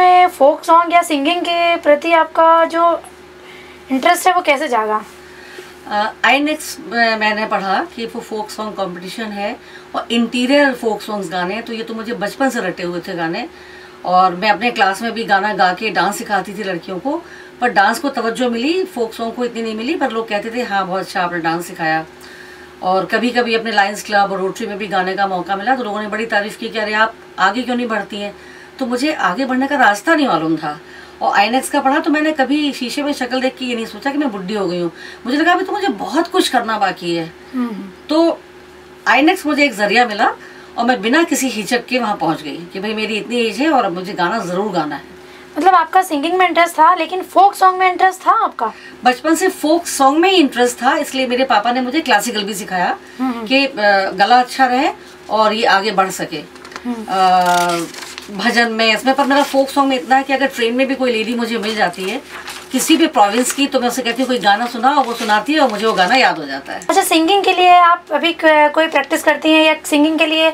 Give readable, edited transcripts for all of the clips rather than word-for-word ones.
में folk song या singing के प्रति आपका जो इंटरेस्ट है वो कैसे जागा? आईनेक्स मैंने पढ़ा कि वो फोक सॉन्ग कंपटीशन है और इंटीरियर फोक सॉन्ग्स गाने, तो ये तो मुझे बचपन से रटे हुए थे गाने, और मैं अपने क्लास में भी गाना गा के डांस सिखाती थी लड़कियों को, पर डांस को तवज्जो मिली, फोक सॉन्ग को इतनी नहीं मिली, पर लोग कहते थे हाँ बहुत अच्छा आपने डांस सिखाया। और कभी कभी अपने लायंस क्लब और रोटरी में भी गाने का मौका मिला तो लोगों ने बड़ी तारीफ़ की कि अरे आप आगे क्यों नहीं बढ़ती हैं, तो मुझे आगे बढ़ने का रास्ता नहीं मालूम था। और आईनेक्स का पढ़ा तो मैंने कभी शीशे में शक्ल देख के ये नहीं सोचा कि मैं बुढ़ी हो गई हूँ, मुझे लगा अभी तो मुझे बहुत कुछ करना बाकी है। तो आईनेक्स मुझे एक जरिया मिला और मैं बिना किसी हिचक के वहाँ पहुँच गई कि भाई मेरी इतनी एज है और अब मुझे गाना ज़रूर गाना है। मतलब आपका सिंगिंग में इंटरेस्ट था लेकिन फोक सॉन्ग में इंटरेस्ट था आपका? बचपन से फोक सॉन्ग में ही इंटरेस्ट था, इसलिए मेरे पापा ने मुझे क्लासिकल भी सिखाया कि गला अच्छा रहे और ये आगे बढ़ सके भजन में इसमें। पर मेरा फोक सॉन्ग में इतना है कि अगर ट्रेन में भी कोई लेडी मुझे मिल जाती है किसी भी प्रोविंस की तो मैं उसे कहती हूँ कोई गाना सुना, और वो सुनाती है और मुझे वो गाना याद हो जाता है। अच्छा, सिंगिंग के लिए आप अभी कोई प्रैक्टिस करती हैं या सिंगिंग के लिए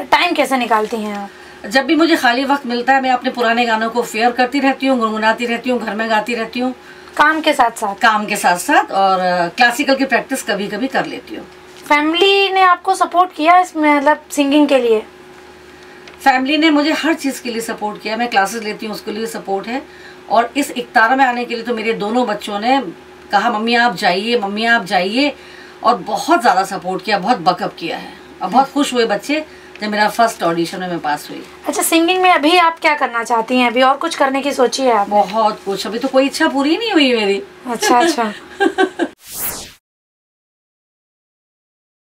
टाइम कैसे निकालती हैं आप? जब भी मुझे खाली वक्त मिलता है मैं अपने पुराने गानों को फेयर करती रहती हूँ, गुनगुनाती रहती हूँ, घर में गाती रहती हूँ काम के साथ साथ, और क्लासिकल की प्रैक्टिस कभी कभी कर लेती हूँ। फैमिली ने आपको सपोर्ट किया इसमें, मतलब सिंगिंग के लिए? फैमिली ने मुझे हर चीज़ के लिए सपोर्ट किया, मैं क्लासेस लेती हूँ उसके लिए सपोर्ट है, और इस इकतारा में आने के लिए तो मेरे दोनों बच्चों ने कहा मम्मी आप जाइए, और बहुत ज़्यादा सपोर्ट किया, बहुत बकअप किया है, और बहुत खुश हुए बच्चे जब मेरा फर्स्ट ऑडिशन में मैं पास हुई। अच्छा, सिंगिंग में अभी आप क्या करना चाहती हैं? अभी और कुछ करने की सोची है आपने? बहुत कुछ, अभी तो कोई इच्छा पूरी नहीं हुई मेरी। अच्छा अच्छा